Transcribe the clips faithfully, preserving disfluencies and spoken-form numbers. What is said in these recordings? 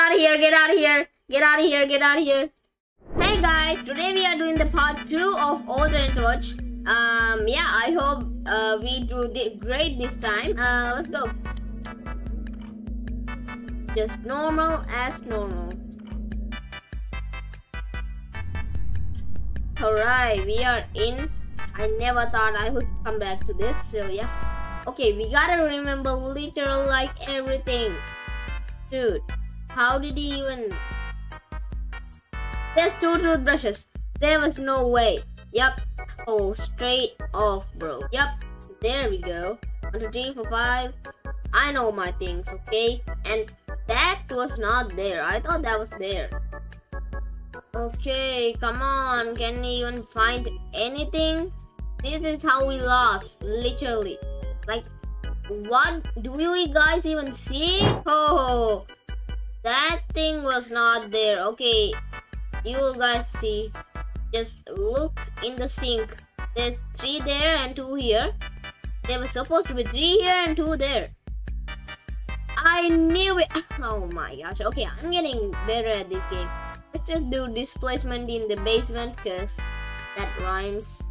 out of here, get out of here, get out of here, get out of here. Hey guys, today we are doing the part two of Alternate Watch. Um, yeah, I hope uh, we do the great this time. Uh, let's go. Just normal as normal. Alright, we are in. I never thought I would come back to this, so yeah. Okay, we gotta remember literal like everything. Dude, how did he even... There's two toothbrushes. There was no way. Yep. Oh, straight off, bro. Yep. There we go. One, two, three, four, five. I know my things, okay? And that was not there. I thought that was there. Okay, come on. Can we even find anything? This is how we lost, literally. Like, what do we guys even see? Oh, that thing was not there. Okay, you guys see. Just look in the sink. There's three there and two here. There was supposed to be three here and two there. I knew it. Oh my gosh. Okay, I'm getting better at this game. Let's just do displacement in the basement because that rhymes.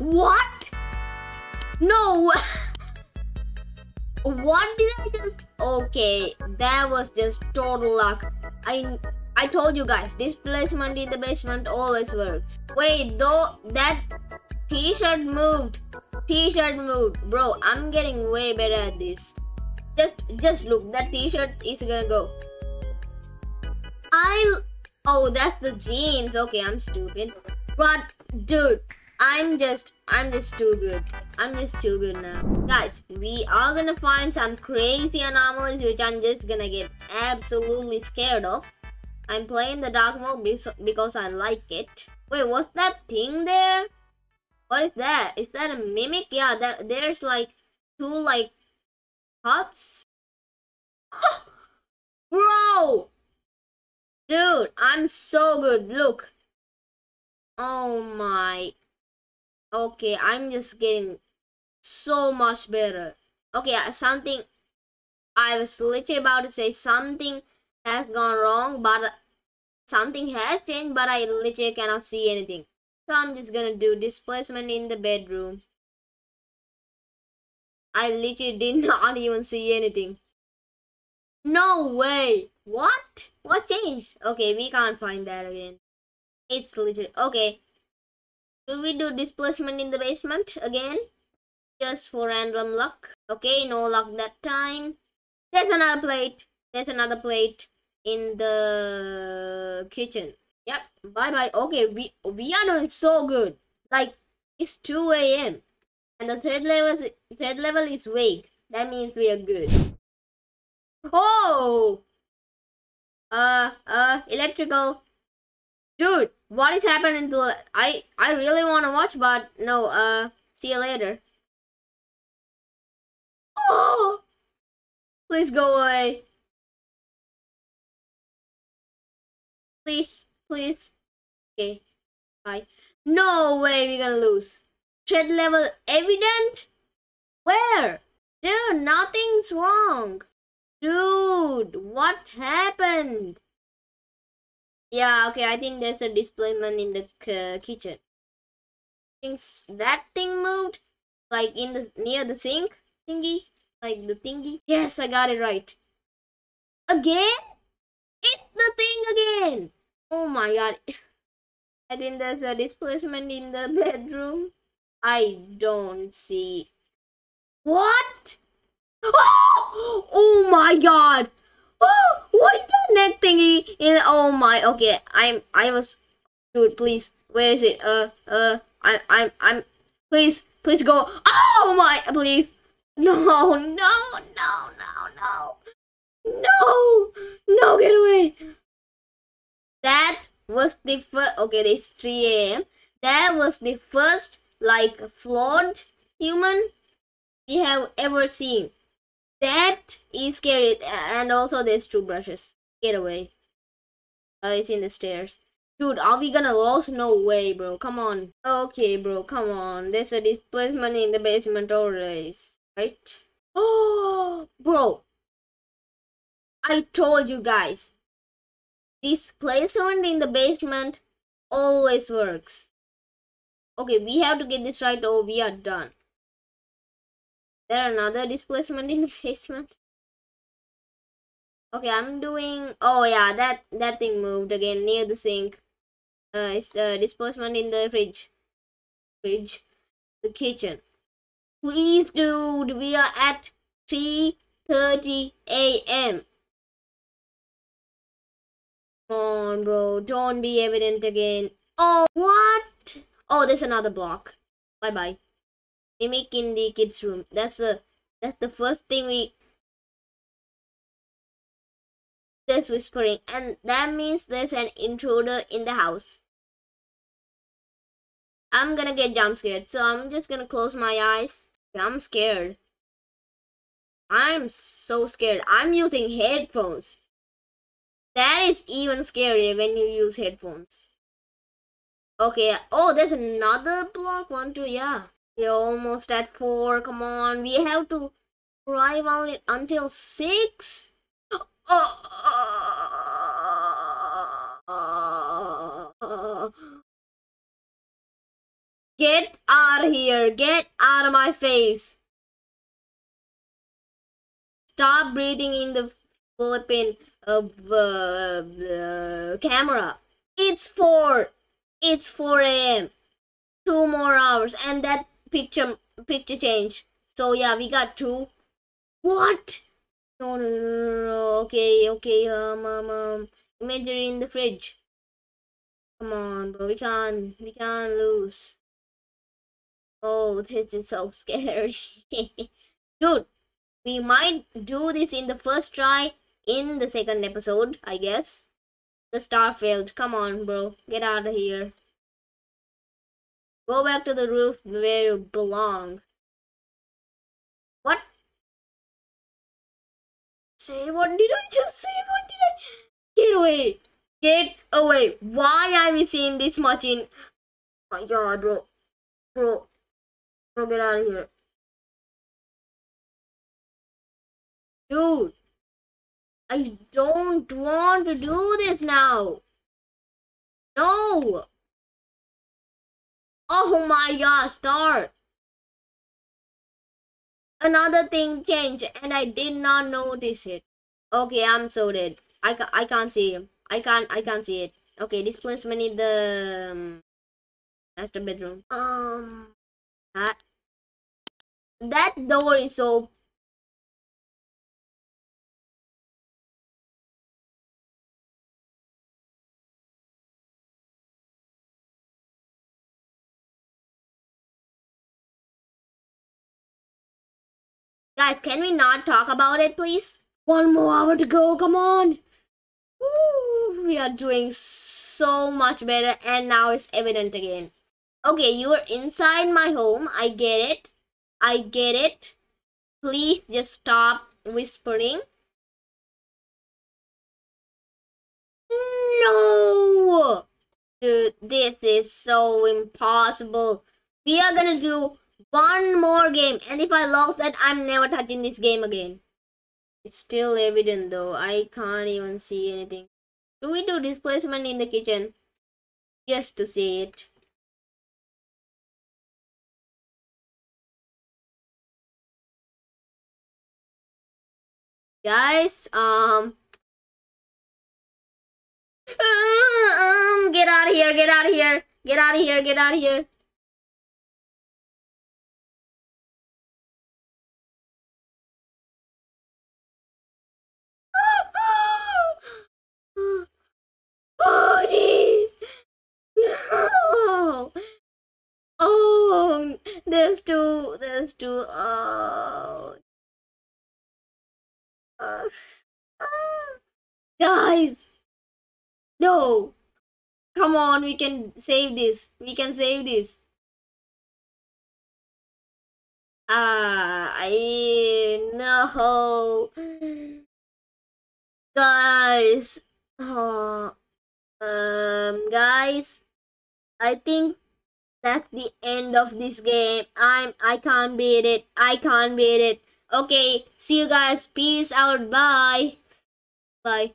What? No. What did I just... Okay, that was just total luck. I I told you guys, displacement in the basement always works. Wait, though, that t-shirt moved. T-shirt moved. Bro, I'm getting way better at this. Just just look, that t-shirt is gonna go. I... Oh, that's the jeans. Okay, I'm stupid. But, dude, I'm just... I'm just too good. I'm just too good now. Guys, we are gonna find some crazy anomalies which I'm just gonna get absolutely scared of. I'm playing the dark mode because I like it. Wait, what's that thing there? What is that? Is that a mimic? Yeah, that, there's like two like cups. Bro! Dude, I'm so good. Look. Oh my. Okay, I'm just getting so much better. Okay, something. I was literally about to say something has gone wrong, but something has changed, but I literally cannot see anything. So I'm just gonna do displacement in the bedroom. I literally did not even see anything. No way. What? What changed? Okay, we can't find that again. It's literally... Okay. Should we do displacement in the basement again? Just for random luck. Okay, no luck that time. There's another plate. There's another plate in the kitchen. Yep. Bye bye. Okay, we we are doing so good. Like, it's two A M and the thread level thread level is vague. That means we are good. Oh. Uh uh electrical. Dude, what is happening to... I I really want to watch, but no. Uh, see you later. Oh, please go away. Please, please. Okay, bye. No way we're gonna lose. Thread level evident? Where? Dude, nothing's wrong. Dude, what happened? Yeah, okay, I think there's a displacement in the uh, kitchen. Things that thing moved? Like in the near the sink thingy? Like the thingy? Yes, I got it right. Again? It's the thing again! Oh my god. I think there's a displacement in the bedroom. I don't see. What? Oh, oh my god. Oh, what is that net thingy in... Oh my. Okay, I'm... I was... Dude, please. Where is it? Uh, uh, I'm... I'm... I'm... Please. Please go. Oh my... Please. No, no, no, no, no. No. No, get away. That was the first... Okay, it's three A M That was the first, like, flawed human we have ever seen. That is scary. And also there's two brushes. Get away. Uh, it's in the stairs. Dude, are we gonna lose? No way, bro. Come on. Okay, bro. Come on. There's a displacement in the basement always. Right? Oh, bro. I told you guys, this placement in the basement always works. Okay, we have to get this right or we are done. There another displacement in the basement. Okay, I'm doing, oh yeah, that that thing moved again near the sink. Uh, it's a uh, displacement in the fridge. Fridge. The kitchen. Please, dude, we are at three thirty A M Come on, bro. Don't be evident again. Oh, what? Oh, there's another block. Bye-bye. Mimic in the kids' room. That's the that's the first thing we. There's whispering, and that means there's an intruder in the house. I'm gonna get jump scared, so I'm just gonna close my eyes. I'm scared. I'm so scared. I'm using headphones. That is even scarier when you use headphones. Okay. Oh, there's another block. One, two, yeah. We're almost at four. Come on. We have to drive on it until six. Oh. Get out of here. Get out of my face. Stop breathing in the flipping of uh, uh, camera. It's four. It's four A M Two more hours and that picture picture change. So yeah, we got two. What? No, no, no, no, no. Okay, okay. Um, um, um. Imagery in the fridge. Come on, bro. We can't. We can't lose. Oh, this is so scary. Dude, we might do this in the first try in the second episode, I guess. The star failed. Come on, bro. Get out of here. Go back to the roof where you belong. What? Say what did I just say? What did I? Get away. Get away. Why are we seeing this much in? Oh my god, bro. Bro. Bro, get out of here. Dude, I don't want to do this now. No. Oh my god, star. Another thing changed and I did not notice it. Okay, I'm so dead. I, ca I can't see him. I can't, I can't see it. Okay, displacement in the um, master bedroom. Um, that, that door is so. Guys, can we not talk about it, please? One more hour to go, come on. Woo, we are doing so much better and now it's evident again. Okay, you are inside my home. I get it. I get it. Please just stop whispering. No! Dude, this is so impossible. We are gonna do one more game, and if I lock that, I'm never touching this game again. It's still evident though. I can't even see anything. Do we do displacement in the kitchen? Just to see it. Guys, um... um get out of here, get out of here, get out of here, get out of here. Oh, geez. No. Oh, there's two. There's two. Oh. Uh, uh. Guys. No. Come on. We can save this. We can save this. Ah, uh, I no. Guys. Oh. Um, guys, I think that's the end of this game. I'm, I can't beat it. I can't beat it. Okay, see you guys. Peace out. Bye. Bye.